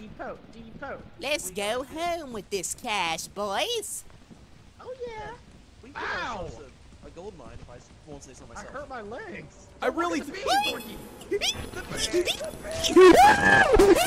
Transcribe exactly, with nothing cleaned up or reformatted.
Depot, depot. Let's we go home with this cash, boys. Oh yeah. We can Ow! A, a gold mine if I won't say so myself. I hurt my legs. I really. The bee, the bee, the bee.